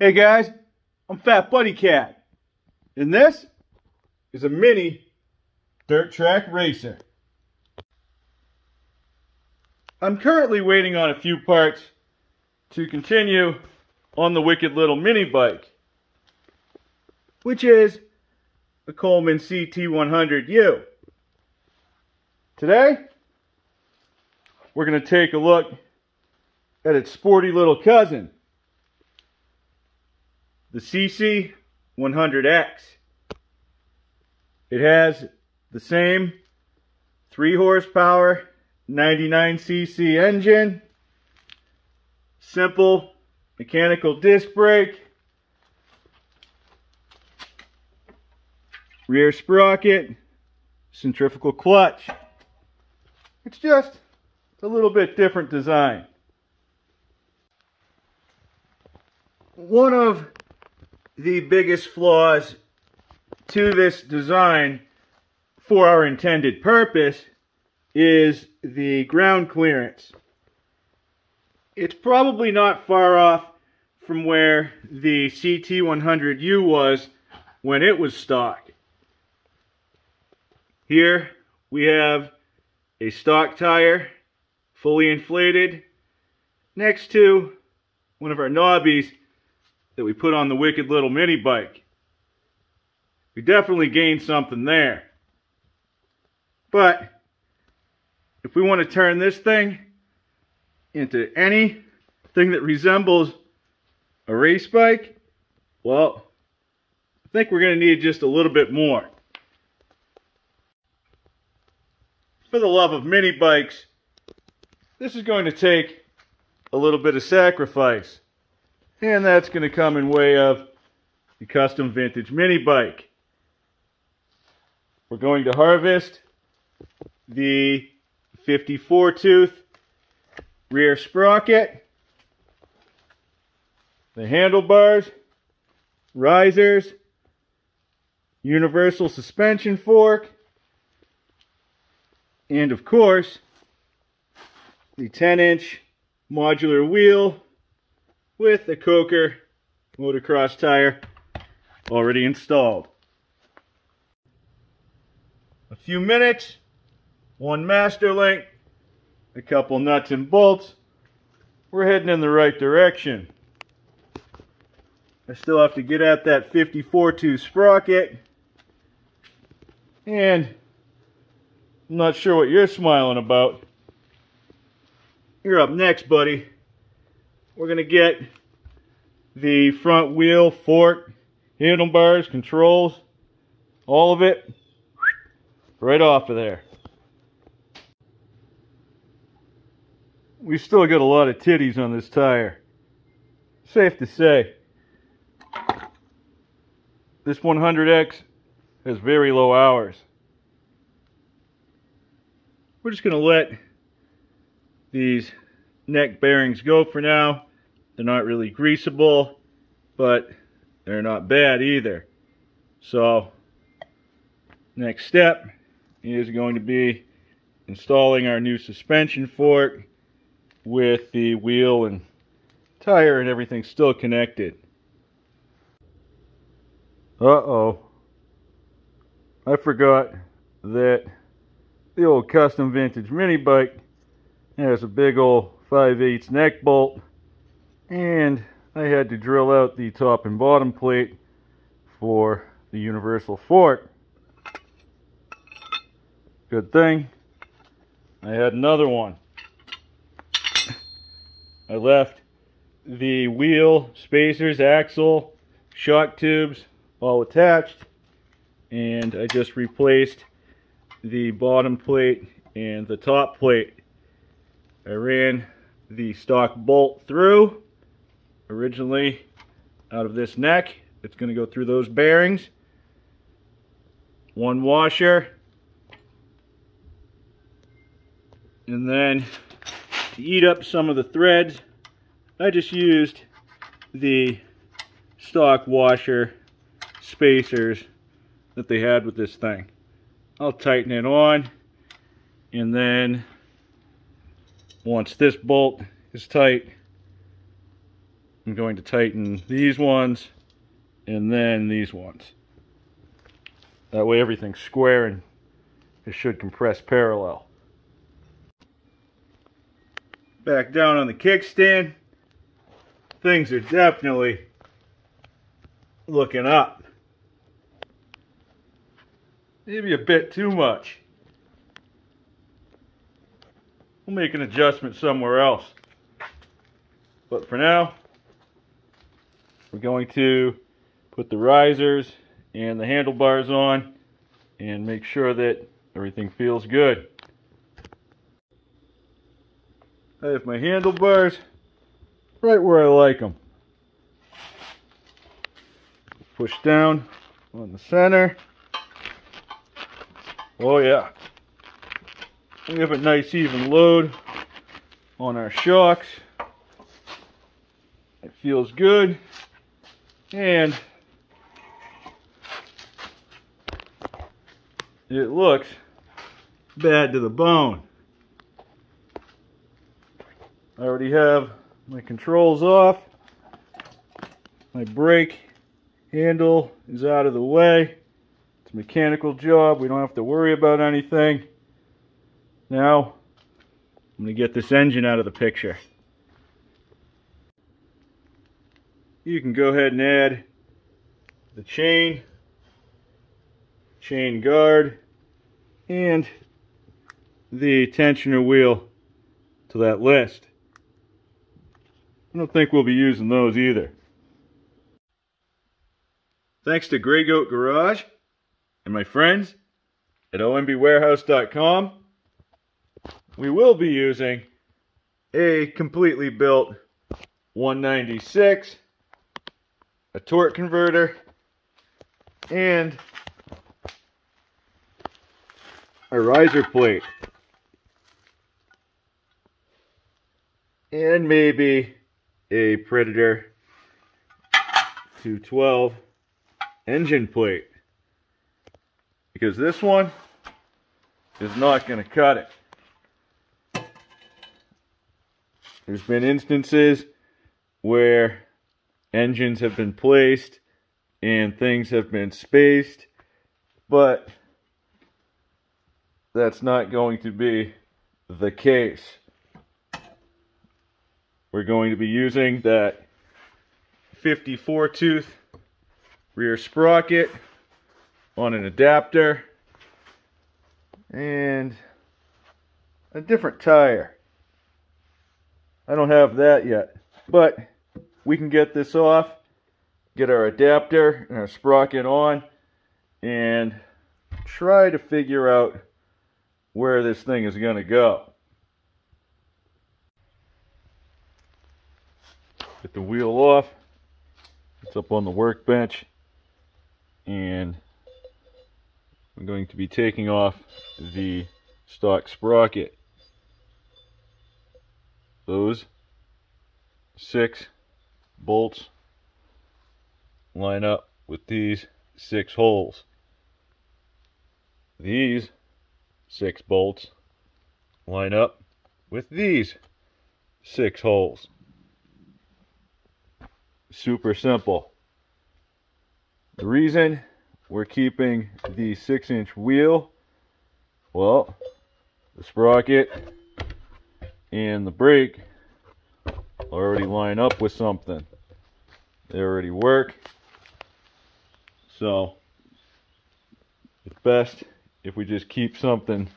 Hey guys, I'm Fat Buddy Cat, and this is a mini dirt track racer. I'm currently waiting on a few parts to continue on the wicked little mini bike, which is a Coleman CT100U. Today, we're going to take a look at its sporty little cousin, the CC100X. It has the same 3 horsepower 99cc engine, simple mechanical disc brake, rear sprocket, centrifugal clutch. It's just a little bit different design. One of the biggest flaws to this design for our intended purpose is the ground clearance. It's probably not far off from where the CT100U was when it was stock. Here we have a stock tire, fully inflated, next to one of our knobbies that we put on the wicked little mini bike. We definitely gained something there. But if we want to turn this thing into anything that resembles a race bike, well, I think we're going to need just a little bit more. For the love of mini bikes, this is going to take a little bit of sacrifice. And that's going to come in way of the custom vintage mini bike. We're going to harvest the 54 tooth rear sprocket, the handlebars, risers, universal suspension fork, and of course the 10-inch modular wheel with the Coker motocross tire already installed. A few minutes, one master link, a couple nuts and bolts. We're heading in the right direction. I still have to get at that 54-2 sprocket. And I'm not sure what you're smiling about. You're up next, buddy. We're going to get the front wheel, fork, handlebars, controls, all of it right off of there. We still got a lot of titties on this tire. Safe to say, this 100X has very low hours. We're just going to let these neck bearings go for now. They're not really greasable, but they're not bad either. So next step is going to be installing our new suspension fork with the wheel and tire and everything still connected. Uh-oh. I forgot that the old custom vintage mini bike has a big old 5/8 neck bolt, and I had to drill out the top and bottom plate for the universal fork. Good thing I had another one. I left the wheel, spacers, axle, shock tubes all attached, and I just replaced the bottom plate and the top plate. I ran the stock bolt through, originally out of this neck. It's going to go through those bearings. One washer. And then to eat up some of the threads, I just used the stock washer spacers that they had with this thing. I'll tighten it on, and then once this bolt is tight, I'm going to tighten these ones and then these ones. That way everything's square and it should compress parallel. Back down on the kickstand, things are definitely looking up. Maybe a bit too much. We'll make an adjustment somewhere else. But for now, we're going to put the risers and the handlebars on and make sure that everything feels good. I have my handlebars right where I like them. Push down on the center. Oh yeah. We have a nice even load on our shocks. It feels good. And it looks bad to the bone. I already have my controls off. My brake handle is out of the way. It's a mechanical job. We don't have to worry about anything. Now, I'm going to get this engine out of the picture. You can go ahead and add the chain, chain guard, and the tensioner wheel to that list. I don't think we'll be using those either. Thanks to Gray Goat Garage and my friends at OMBwarehouse.com. We will be using a completely built 196, a torque converter, and a riser plate. And maybe a Predator 212 engine plate. Because this one is not going to cut it. There's been instances where engines have been placed and things have been spaced, but that's not going to be the case. We're going to be using that 54 tooth rear sprocket on an adapter and a different tire. I don't have that yet, but we can get this off, get our adapter and our sprocket on, and try to figure out where this thing is going to go. Get the wheel off, it's up on the workbench, and I'm going to be taking off the stock sprocket. Those 6 bolts line up with these 6 holes. These 6 bolts line up with these 6 holes. Super simple. The reason we're keeping the 6-inch wheel, well, the sprocket and the brake already line up with something. They already work. So it's best if we just keep something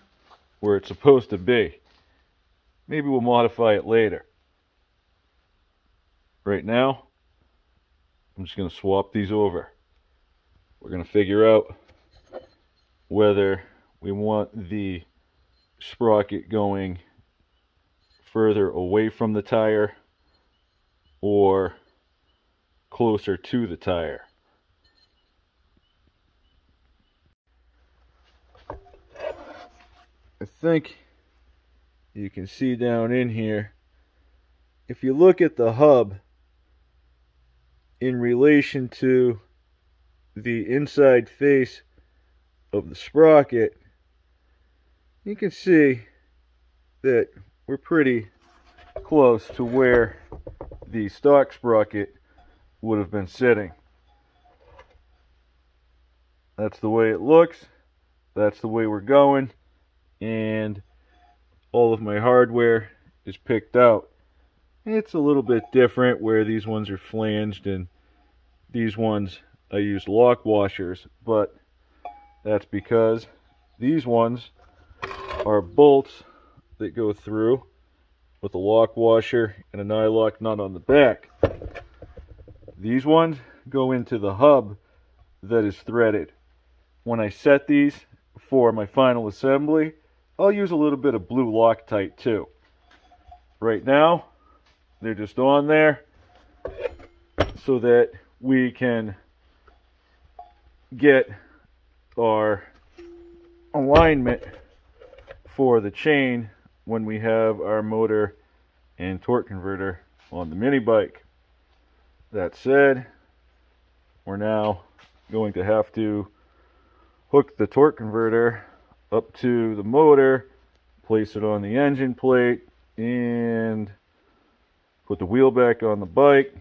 where it's supposed to be. Maybe we'll modify it later. Right now, I'm just going to swap these over. We're going to figure out whether we want the sprocket going further away from the tire or closer to the tire. I think you can see down in here, if you look at the hub in relation to the inside face of the sprocket, you can see that we're pretty close to where the stock sprocket would have been sitting. That's the way it looks. That's the way we're going. And all of my hardware is picked out. It's a little bit different where these ones are flanged and these ones I used lock washers, but that's because these ones are bolts that go through with a lock washer and a nylock nut on the back. These ones go into the hub that is threaded. When I set these for my final assembly, I'll use a little bit of blue Loctite too. Right now, they're just on there so that we can get our alignment for the chain when we have our motor and torque converter on the mini bike. That said, we're now going to have to hook the torque converter up to the motor, place it on the engine plate, and put the wheel back on the bike,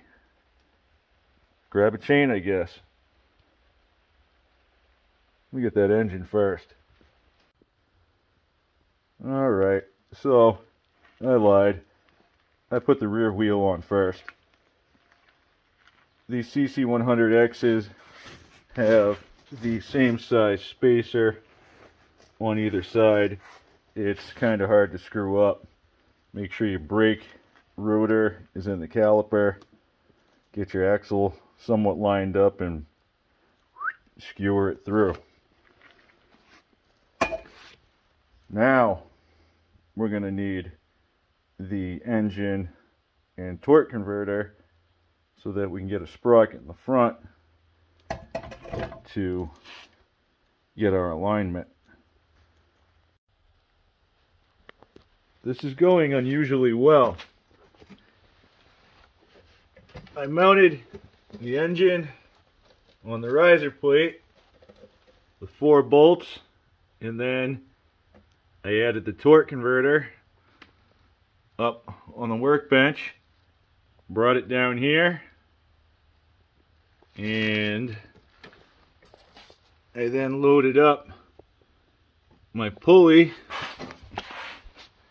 grab a chain, I guess. Let me get that engine first. All right, so I lied. I put the rear wheel on first. These CC100X's have the same size spacer on either side. It's kind of hard to screw up. Make sure your brake rotor is in the caliper. Get your axle somewhat lined up and skewer it through. Now we're going to need the engine and torque converter so that we can get a sprocket in the front to get our alignment. This is going unusually well. I mounted the engine on the riser plate with 4 bolts, and then I added the torque converter up on the workbench, brought it down here, and I then loaded up my pulley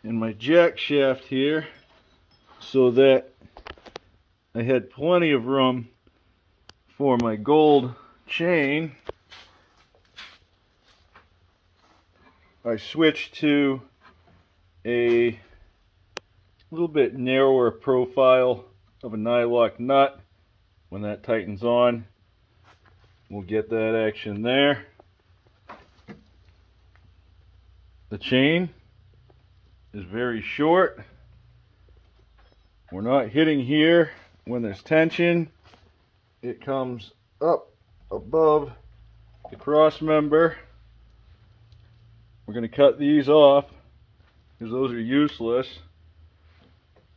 and my jack shaft here so that I had plenty of room for my gold chain. I switched to a little bit narrower profile of a nylock nut. When that tightens on, we'll get that action there. The chain is very short. We're not hitting here when there's tension. It comes up above the cross member. We're going to cut these off because those are useless.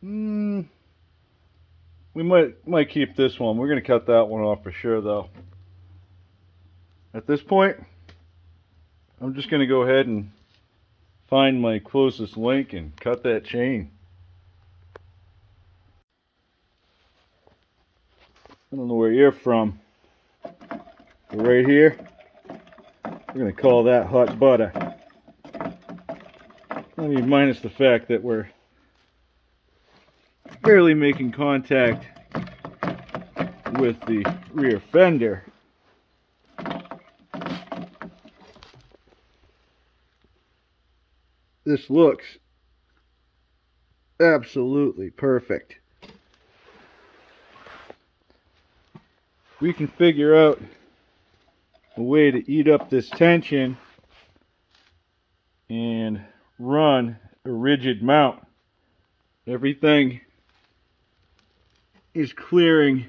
We might keep this one. We're going to cut that one off for sure though. At this point, I'm just going to go ahead and find my closest link and cut that chain. I don't know where you're from, but right here, we're going to call that hot butter. I mean, minus the fact that we're barely making contact with the rear fender. This looks absolutely perfect. We can figure out a way to eat up this tension and run a rigid mount. Everything is clearing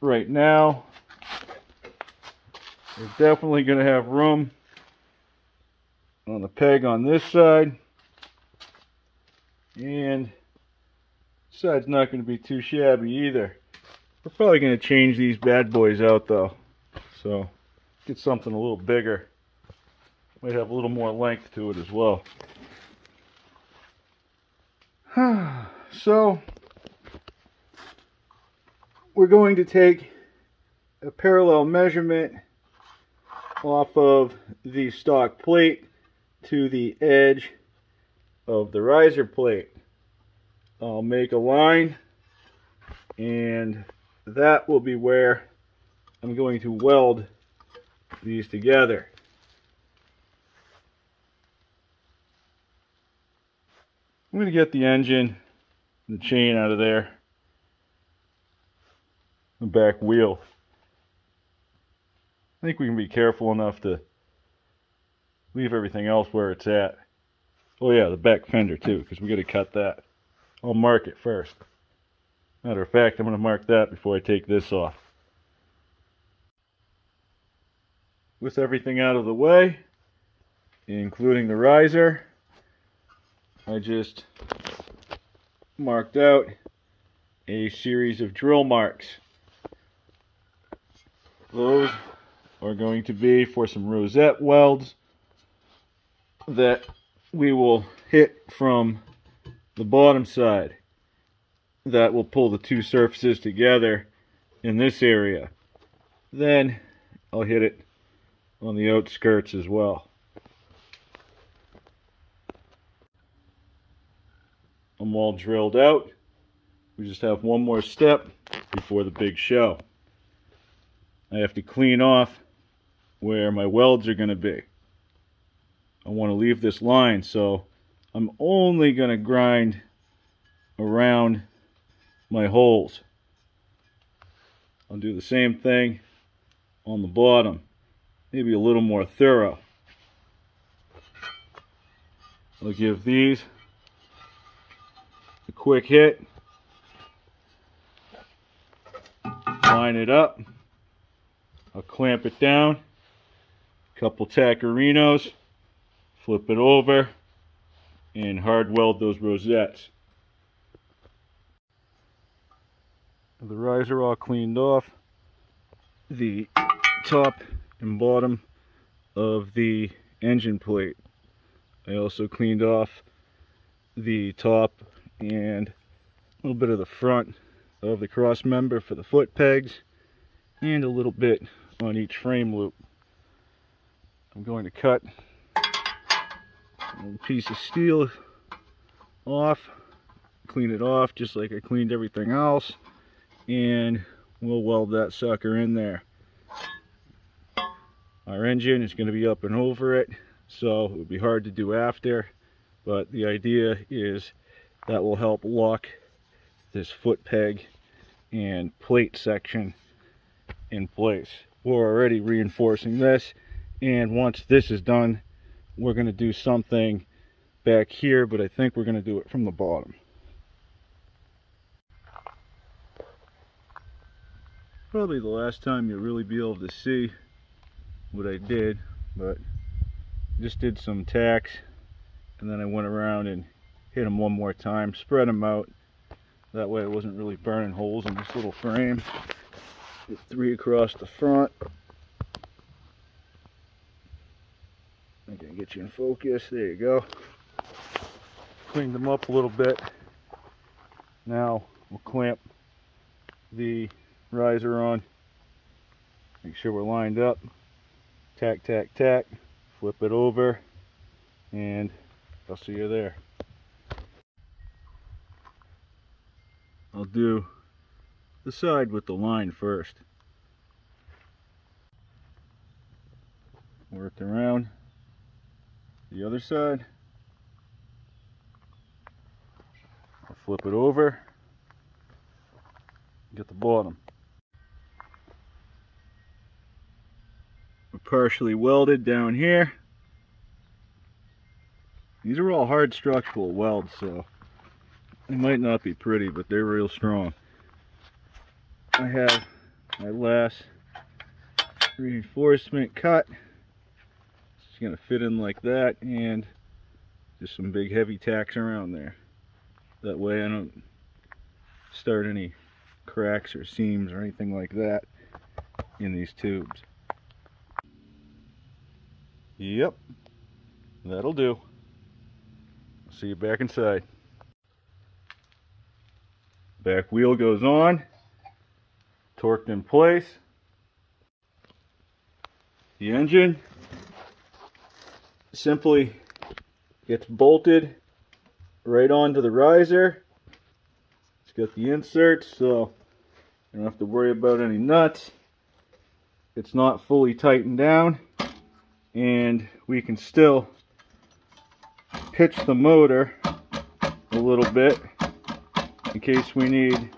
right now. We're definitely going to have room on the peg on this side, and this side's not going to be too shabby either. We're probably going to change these bad boys out though, so get something a little bigger. Might have a little more length to it as well. So we're going to take a parallel measurement off of the stock plate to the edge of the riser plate. I'll make a line, and that will be where I'm going to weld these together. I'm going to get the engine and the chain out of there, the back wheel. I think we can be careful enough to leave everything else where it's at. Oh yeah, the back fender too, because we got to cut that. I'll mark it first. Matter of fact, I'm going to mark that before I take this off. With everything out of the way, including the riser, I just marked out a series of drill marks. Those are going to be for some rosette welds that we will hit from the bottom side. That will pull the two surfaces together in this area. Then I'll hit it on the outskirts as well. I'm all drilled out. We just have one more step before the big show. I have to clean off where my welds are going to be. I want to leave this line, so I'm only going to grind around my holes. I'll do the same thing on the bottom, maybe a little more thorough. I'll give these a quick hit, line it up, I'll clamp it down, a couple tacarinos, flip it over, and hard weld those rosettes. The riser all cleaned off, the top and bottom of the engine plate. I also cleaned off the top and a little bit of the front of the cross member for the foot pegs, and a little bit on each frame loop. I'm going to cut a little piece of steel off, clean it off just like I cleaned everything else, and we'll weld that sucker in there. Our engine is going to be up and over it, so it would be hard to do after, but the idea is that will help lock this foot peg and plate section in place. We're already reinforcing this, and once this is done, we're going to do something back here, but I think we're going to do it from the bottom. Probably the last time you'll really be able to see what I did, but just did some tacks, and then I went around and hit them one more time, spread them out. That way I wasn't really burning holes in this little frame. Did three across the front. I can get you in focus. There you go. Cleaned them up a little bit. Now we'll clamp the riser on, make sure we're lined up, tack, tack, tack, flip it over, and I'll see you there. I'll do the side with the line first. Work around the other side, I'll flip it over, get the bottom. Partially welded down here. These are all hard structural welds, so they might not be pretty, but they're real strong. I have my last reinforcement cut. It's going to fit in like that, and just some big heavy tacks around there. That way I don't start any cracks or seams or anything like that in these tubes. Yep, that'll do. See you back inside. Back wheel goes on. torqued in place. The engine simply gets bolted right onto the riser. It's got the inserts, so you don't have to worry about any nuts. It's not fully tightened down, and we can still pitch the motor a little bit in case we need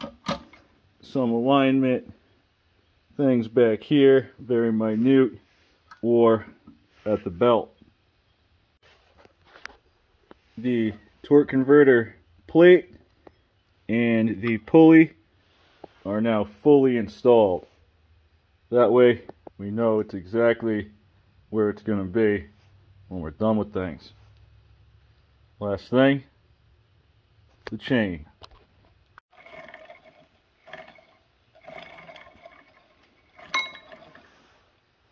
some alignment things back here, very minute, or at the belt. The torque converter plate and the pulley are now fully installed. That way we know it's exactly where it's going to be when we're done with things. Last thing, the chain.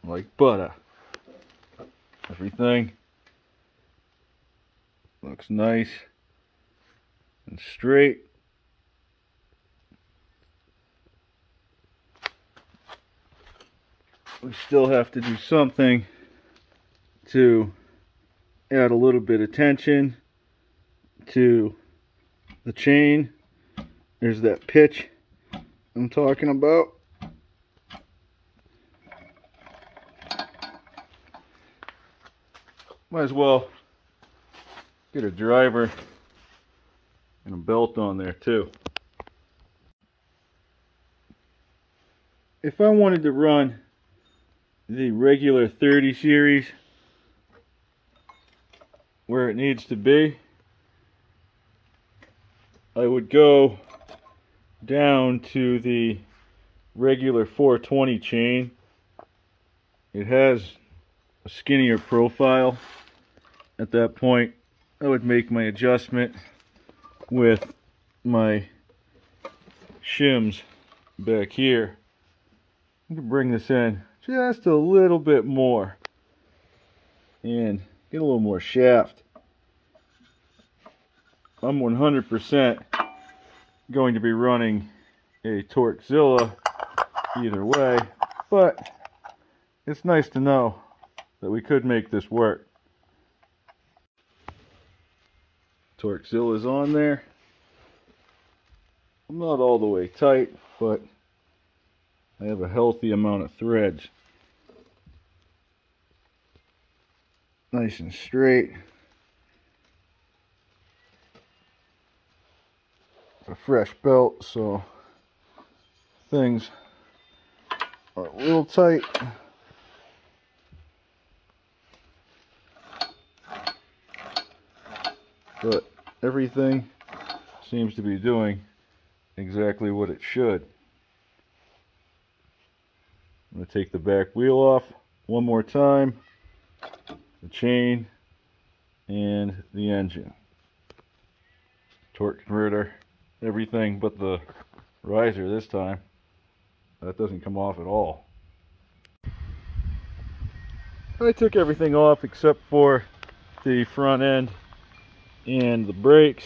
Like butter. Everything looks nice and straight. We still have to do something to add a little bit of tension to the chain. There's that pitch I'm talking about. Might as well get a driver and a belt on there too. If I wanted to run the regular 30 series where it needs to be, I would go down to the regular 420 chain. It has a skinnier profile. At that point, I would make my adjustment with my shims back here. I can bring this in just a little bit more and get a little more shaft. I'm 100% going to be running a Torkzilla either way, but it's nice to know that we could make this work. Torkzilla's on there. I'm not all the way tight, but I have a healthy amount of threads. Nice and straight. A fresh belt, so things are a little tight. But everything seems to be doing exactly what it should. I'm going to take the back wheel off one more time, the chain, and the engine. Torque converter. Everything but the riser this time. That doesn't come off at all. I took everything off except for the front end and the brakes.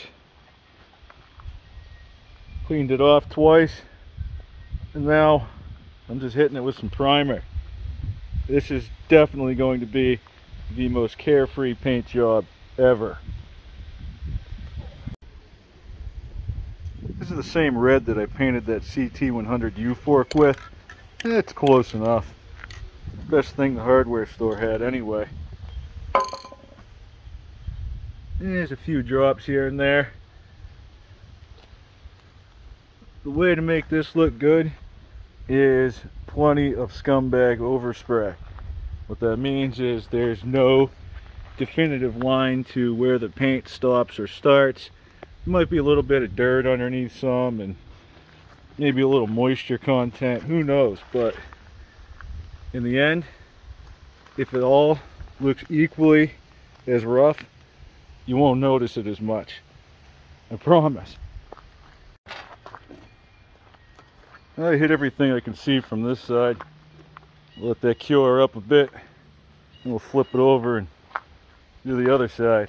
Cleaned it off twice, and now I'm just hitting it with some primer. This is definitely going to be the most carefree paint job ever. This is the same red that I painted that CT100U fork with. It's close enough. Best thing the hardware store had anyway. There's a few drops here and there. The way to make this look good is plenty of scumbag overspray. What that means is there's no definitive line to where the paint stops or starts. Might be a little bit of dirt underneath some, and maybe a little moisture content, who knows, but in the end, if it all looks equally as rough, you won't notice it as much, I promise. I hit everything I can see from this side. Let that cure up a bit, and we'll flip it over and do the other side.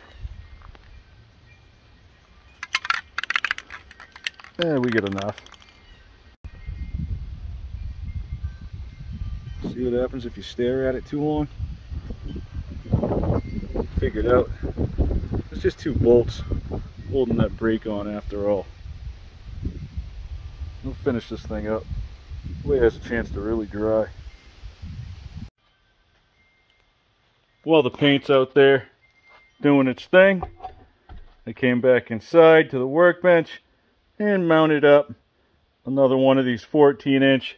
We get enough. See what happens if you stare at it too long? Figure it out. It's just two bolts holding that brake on after all. We'll finish this thing up. It has a chance to really dry. Well, the paint's out there doing its thing. I came back inside to the workbench and mounted up another one of these 14-inch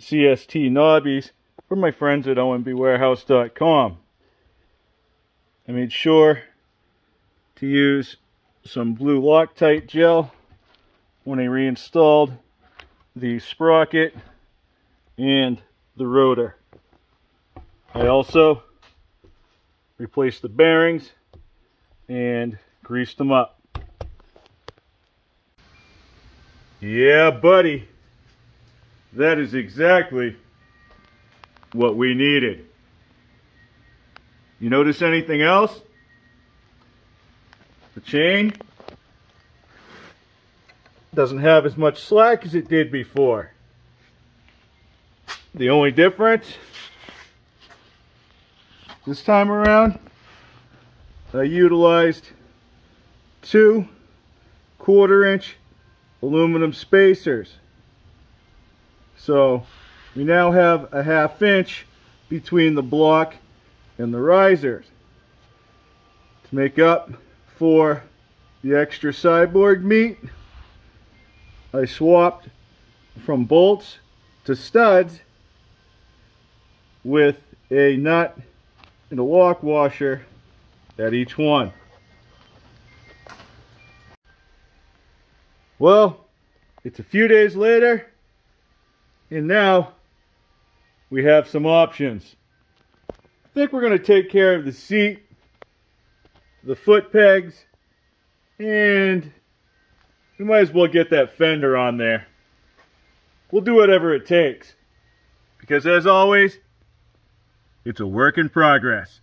CST knobbies for my friends at OMBwarehouse.com. I made sure to use some blue Loctite gel when I reinstalled the sprocket and the rotor. I also replaced the bearings and greased them up. Yeah, buddy, that is exactly what we needed. You notice anything else? The chain doesn't have as much slack as it did before. The only difference this time around, I utilized 2 1/4-inch aluminum spacers. So we now have a 1/2 inch between the block and the risers to make up for the extra cyborg meat. I swapped from bolts to studs with a nut and a lock washer at each one. Well, it's a few days later, and now we have some options. I think we're going to take care of the seat, the foot pegs, and we might as well get that fender on there. We'll do whatever it takes, because as always, it's a work in progress.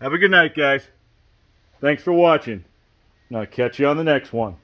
Have a good night, guys. Thanks for watching, and I'll catch you on the next one.